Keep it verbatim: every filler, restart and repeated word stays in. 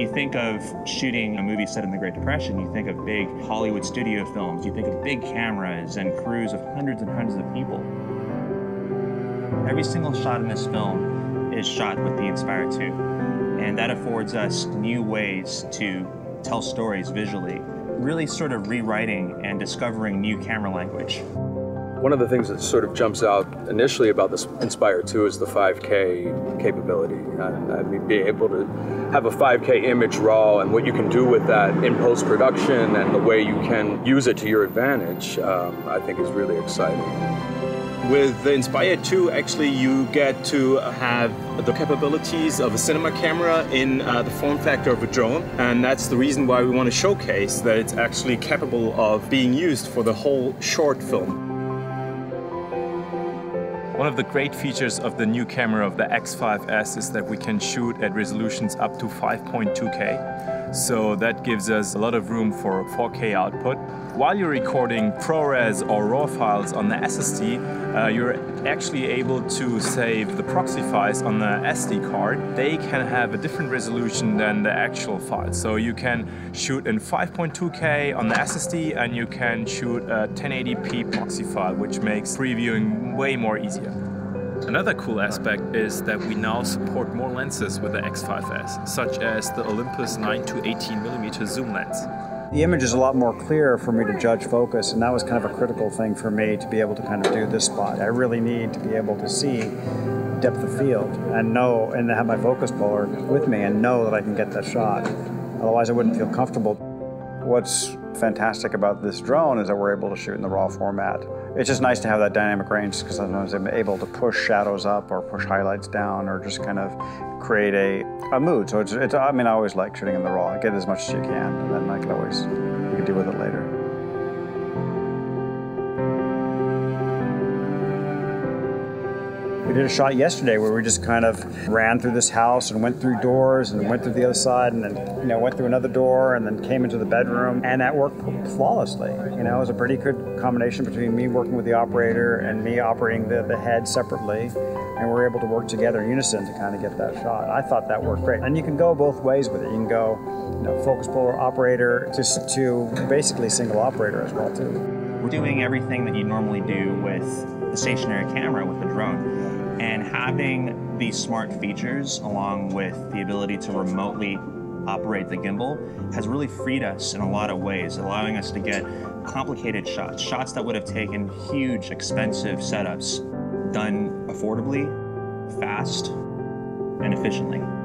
you think of shooting a movie set in the Great Depression, you think of big Hollywood studio films, you think of big cameras and crews of hundreds and hundreds of people. Every single shot in this film is shot with the Inspire two, and that affords us new ways to tell stories visually, really sort of rewriting and discovering new camera language. One of the things that sort of jumps out initially about this Inspire two is the five K capability. I, I mean, being able to have a five K image raw and what you can do with that in post-production and the way you can use it to your advantage, um, I think is really exciting. With the Inspire two, actually, you get to have the capabilities of a cinema camera in uh, the form factor of a drone, and that's the reason why we want to showcase that it's actually capable of being used for the whole short film. One of the great features of the new camera of the X five S is that we can shoot at resolutions up to five point two K. So that gives us a lot of room for four K output. While you're recording ProRes or RAW files on the S S D, uh, you're actually able to save the proxy files on the S D card. They can have a different resolution than the actual file. So you can shoot in five point two K on the S S D, and you can shoot a ten eighty p proxy file, which makes previewing way more easier. Another cool aspect is that we now support more lenses with the X five S, such as the Olympus nine to eighteen millimeter zoom lens. The image is a lot more clear for me to judge focus, and that was kind of a critical thing for me to be able to kind of do this spot. I really need to be able to see depth of field and know, and have my focus puller with me and know that I can get that shot. Otherwise I wouldn't feel comfortable. What's fantastic about this drone is that we're able to shoot in the RAW format. It's just nice to have that dynamic range, because sometimes I'm able to push shadows up or push highlights down or just kind of create a, a mood. So it's, it's, I mean, I always like shooting in the RAW. Get as much as you can, and then I can always, you can deal with it later. We did a shot yesterday where we just kind of ran through this house and went through doors and went through the other side and then, you know, went through another door and then came into the bedroom, and that worked flawlessly. You know, it was a pretty good combination between me working with the operator and me operating the, the head separately, and we were able to work together in unison to kind of get that shot. I thought that worked great. And you can go both ways with it. You can go, you know, focus puller operator just to basically single operator as well too. We're doing everything that you normally do with a stationary camera with a drone, and having these smart features along with the ability to remotely operate the gimbal has really freed us in a lot of ways, allowing us to get complicated shots, shots that would have taken huge, expensive setups, done affordably, fast, and efficiently.